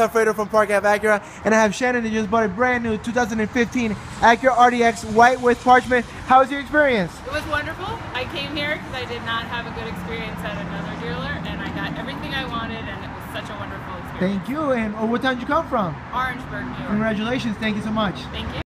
Alfredo from Park Ave Acura, and I have Shannon who just bought a brand new 2015 Acura RDX white with parchment. How was your experience? It was wonderful. I came here because I did not have a good experience at another dealer, and I got everything I wanted, and it was such a wonderful experience. Thank you. And what town did you come from? Orangeburg, New York. Congratulations. Thank you so much. Thank you.